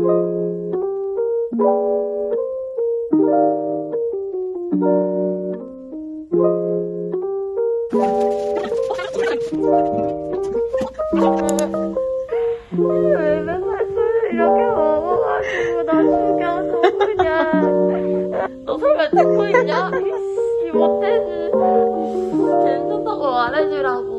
맨날 술 이렇게 먹어가지고 나 죽여서 그냥 너 술 왜 듣고 있냐? 이씨 못되지 괜찮다고 말해주라고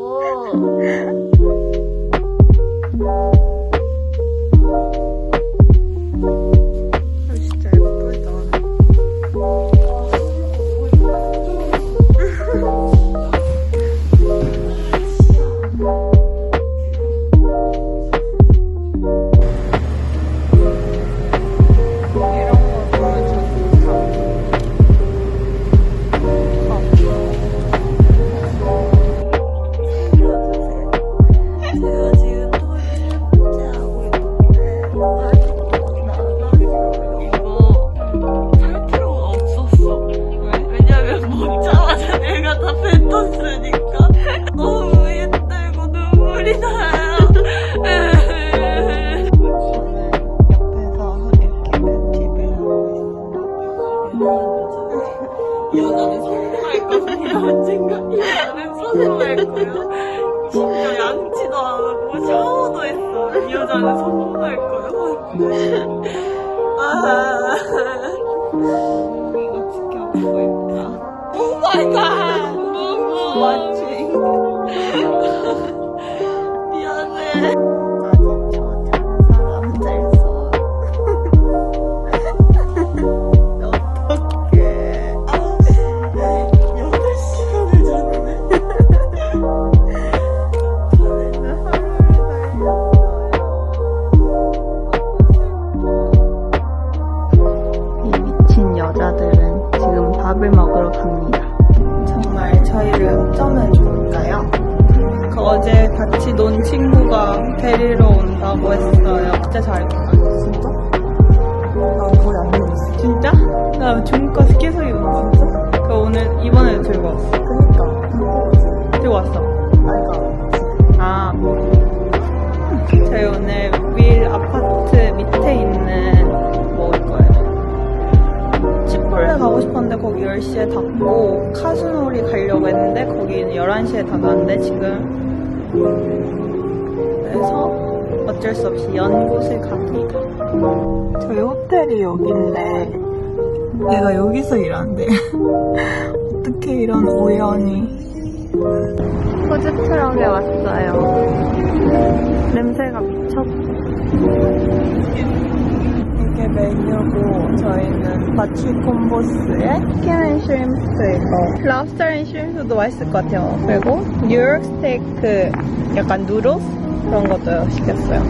랍스터 앤 쉼프도 맛있을 것 같아요. 그리고 뉴욕 스테이크 약간 누로스 그런 것도 시켰어요.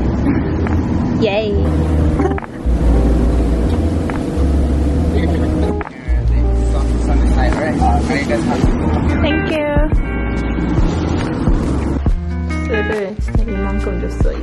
예이. 땡큐. 술을 진짜 이만큼 줬어요.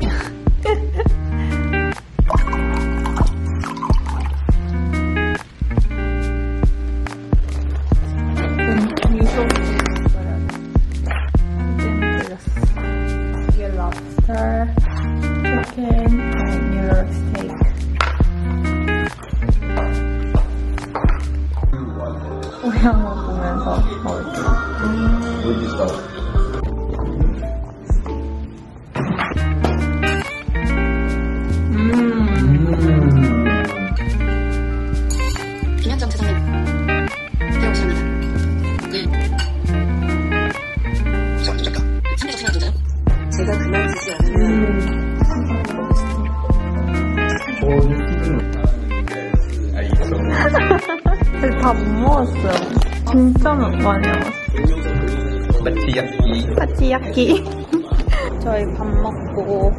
저희 밥 먹고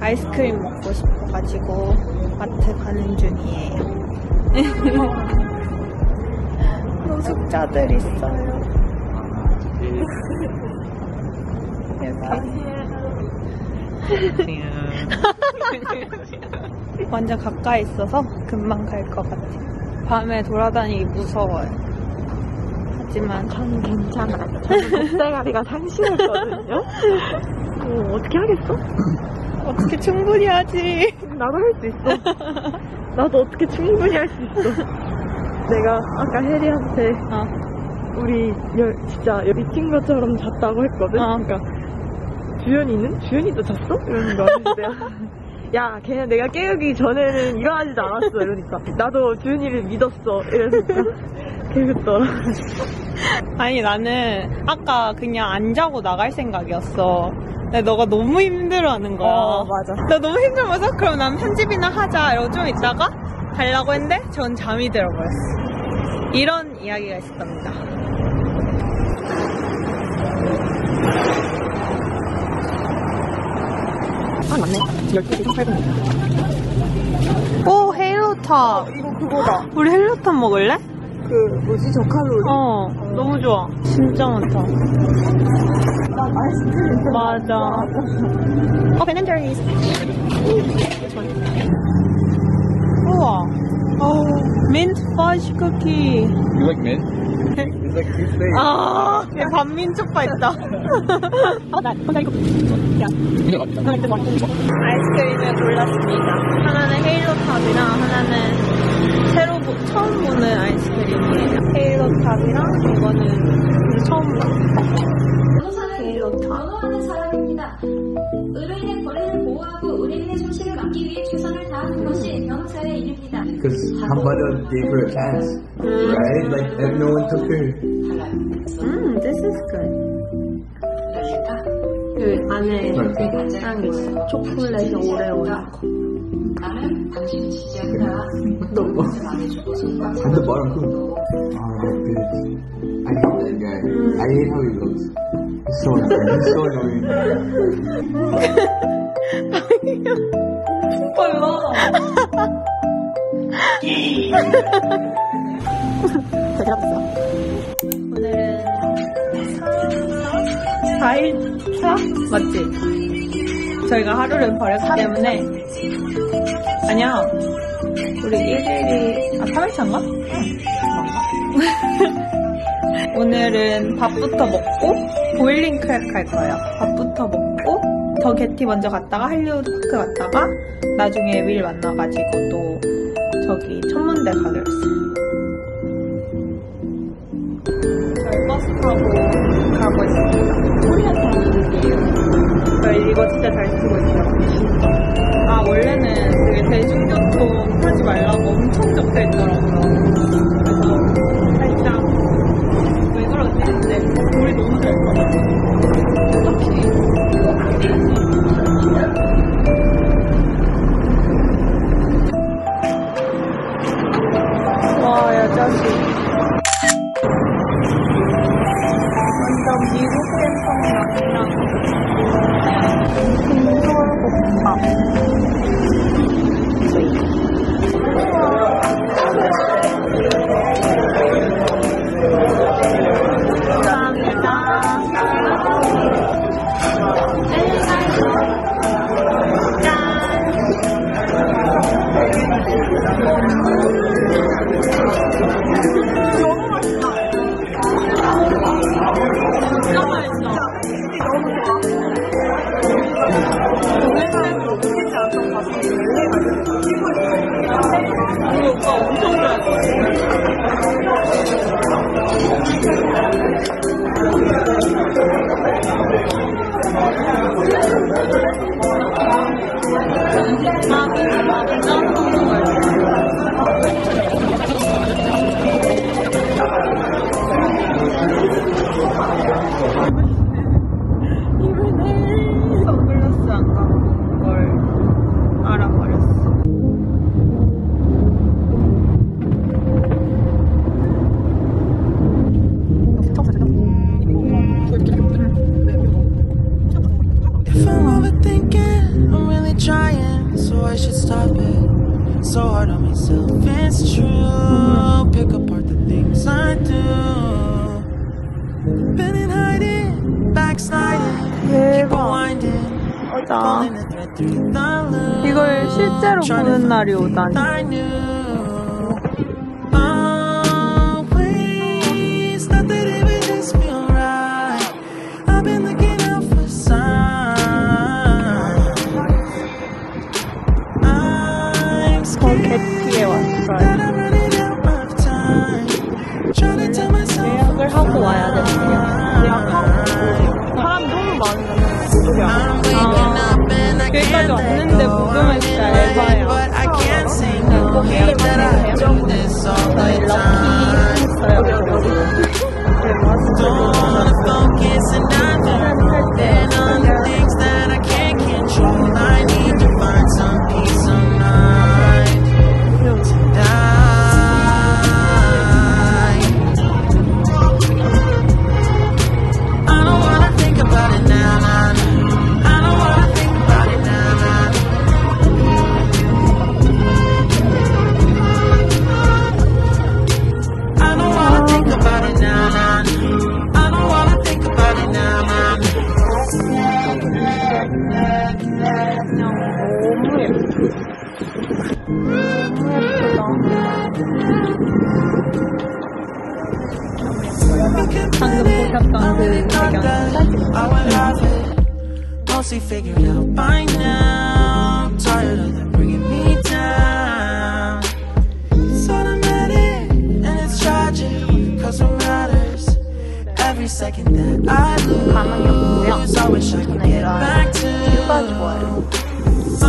아이스크림 먹고 싶어가지고 마트 가는 중이에요. 노숙자들 있어요. 완전 가까이 있어서 금방 갈 것 같아요. 밤에 돌아다니기 무서워요. 하지만 저는 괜찮아. 저는 목대가리가 상심했거든요. 어떻게 하겠어? 어떻게 충분히 하지. 나도 할 수 있어. 나도 어떻게 충분히 할 수 있어. 내가 아까 해리한테 우리 진짜 여기 친구처럼 잤다고 했거든. 그러니까 주연이는? 주연이도 잤어? 이러는 거 같은데. 야, 걔는 내가 깨우기 전에는 일어나지도 않았어. 이러니까 나도 주연이를 믿었어. 이러니까 개웃더라. 아니, 나는 아까 그냥 안 자고 나갈 생각이었어. 근데 너가 너무 힘들어하는 거야. 맞아. 나 너무 힘들어서 그럼 난 편집이나 하자 이러고 좀 있다가 가려고 했는데 전 잠이 들어버렸어. 이런 이야기가 있었답니다. 아, 맞네. 12시 8분. 오, 헬로탑. 이거 그거다. 우리 헬로탑 먹을래? 그 뭐지? 저칼로리. 너무 좋아. 진짜 많다. 맞아. 어, 베넨저리. 우와. 오, mint fudge cookie. You like mint? It's like two things. 아, 반민초파 있다. 아이스크림을 골랐습니다. 하나는 헤일로탑이랑 하나는 새로 처음 보는 아이스크림이에요. 헤일로탑이랑 이거는 처음 보는 헤일로탑. 의료인의 권리를 보호하고 의료인의 손실을 막기 위해 최선을 다하는 것이 변호사의 일입니다. Because Hambada gave her a chance, right? Like everyone took her. This is good. 그 안에 간장이 있어. 초콜릿이 오레오레. 나는 당신을 지지한다. 너무. At the bottom too. I love that guy. I hate how he looks. So annoying, so annoying. 오늘은 4일차? 맞지? 저희가 하루를 버렸기 때문에 아니야 우리 1일이 3일차인가? 응. 오늘은 밥부터 먹고 보일링 크랩 갈 거예요. 밥부터 먹고 더 게티 먼저 갔다가 할리우드 파크 갔다가 나중에 윌 만나가지고 또 저기 천문대 가기로 했어요. 저희 버스 타고 가고 있습니다. 코리아 타운이에요. 저희 이거 진짜 잘 쓰고 있어요. 아, 원래는 되게 대중교통 타지 말라고 엄청 적혀 있더라고요. 그래서 살짝 왜 그러지? 근데 우리 너무 잘 것 같아. 와, 야, 짜식. 완전 미국의 성향이랑 이걸 실제로 보는 날이 오다니. won't get Tiewan, but they're Hawaiian. Mostly figured out by now. I'm tired of them bringing me down. It's automatic and it's tragic, cause it matters. Every second that I lose, I wish I could get back to always.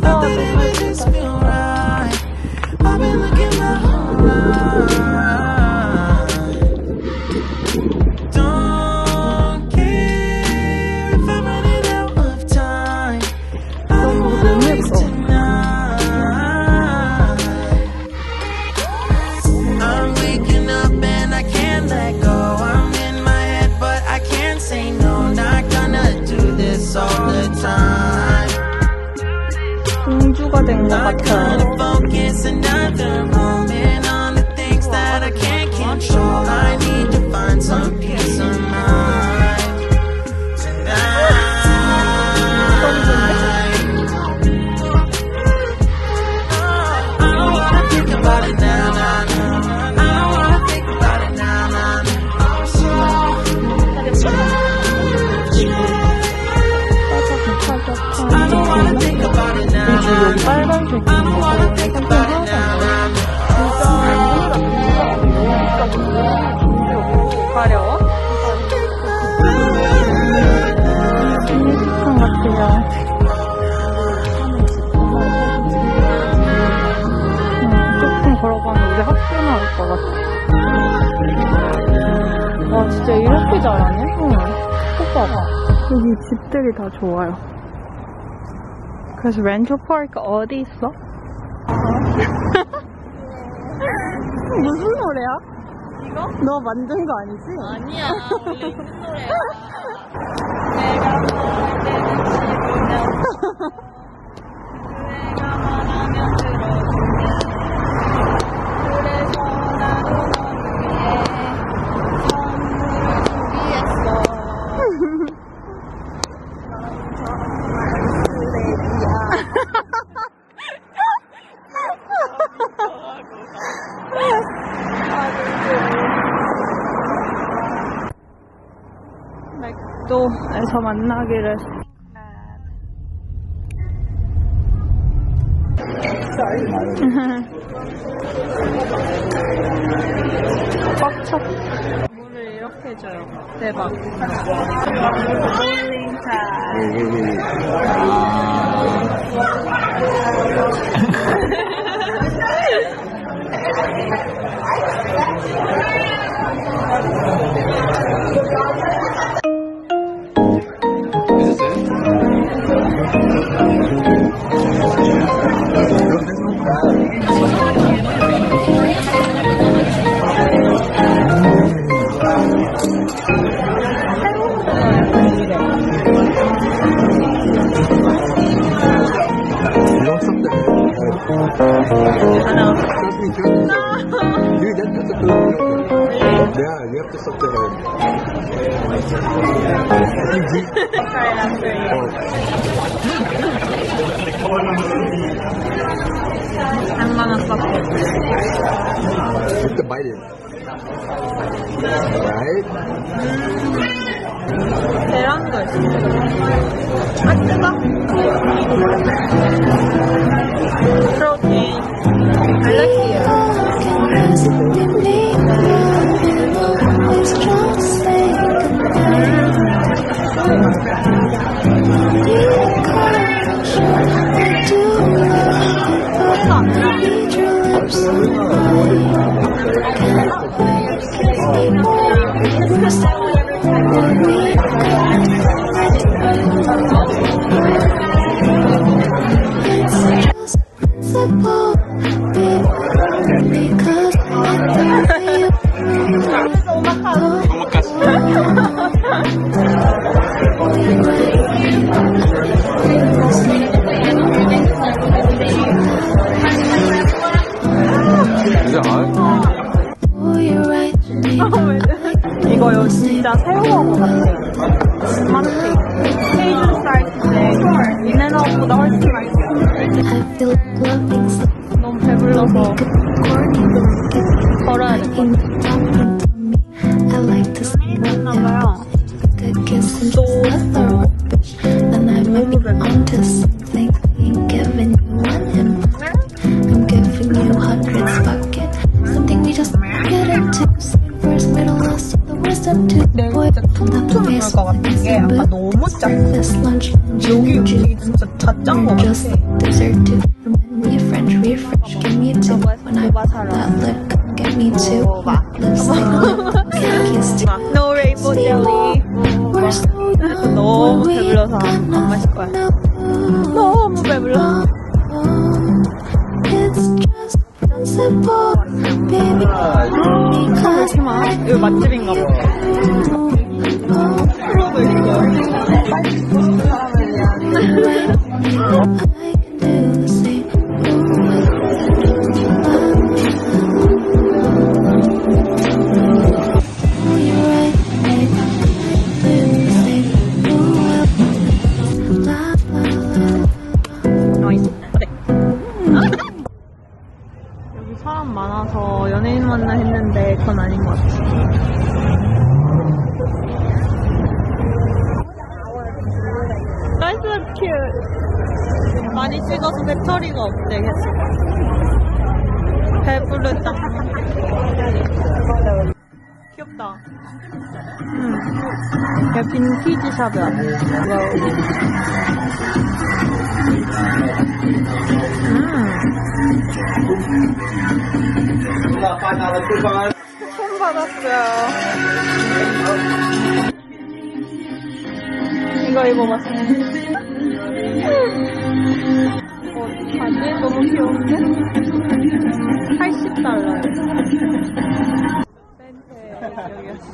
Thought that it would just be alright. I've been looking my whole life. I'm trying to focus another moment on the things that I can't control. I need to find some peace of mind tonight. I don't wanna think about it now. I don't wanna think about it now. I'm so I don't wanna think about it now. 와 진짜 이렇게 잘하네. 응. 꼭 봐봐. 여기 집들이 다 좋아요. 그래서 렌초 파크 어디 있어? 무슨 노래야? 이거? 너 만든 거 아니지? 아니야. 원래 있는 노래야. 내가 볼 때는 지금 맥도에서 만나기를. 꽉찼. 물을 이렇게 줘요. 대박. 보일링 차. Right? 계란도 있어. 아, 뜨거? 그렇게. I like it. 이거요 진짜 새우버거 같아요. 스마트 케이준 사이즈인데 인앤아웃보다 훨씬 맛있어요. 너무 배불러서 걸어야 될 것 같아요. 했나봐요. 또 했어요. 너무 배불러. 것 같은 게 약간 너무 짜. 여기 음식이 진짜 다 짠 것 같아. No rainbow jelly. 너무 배불러서 안 마실 거야. 너무 배불러. 이거 맛집인가 봐. 여기 사람 많아서 연예인 만나 했는데 그건 아닌 것 같아. Cute. 많이 찍어서 배터리가 없대. 배부르다. 귀엽다. 야, 빈티지 샵이야. 총 받았어요. 이거 입어봤어요. 바지 너무 귀여운데? 80달러. 여기였어.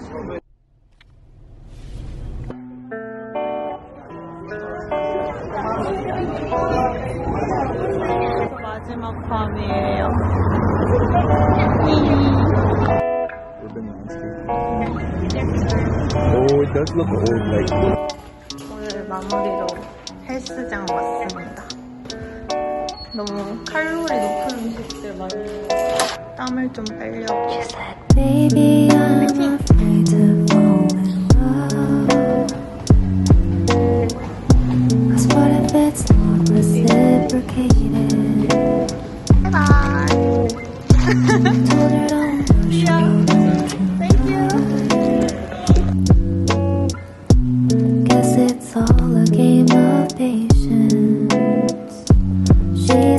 마지막 밤이에요. Oh, it does look old like. 오늘 마무리로 헬스장 왔습니다. 너무 칼로리 높은 음식들 많이 먹어서 땀을 좀 빼려고. It's all a game of patience.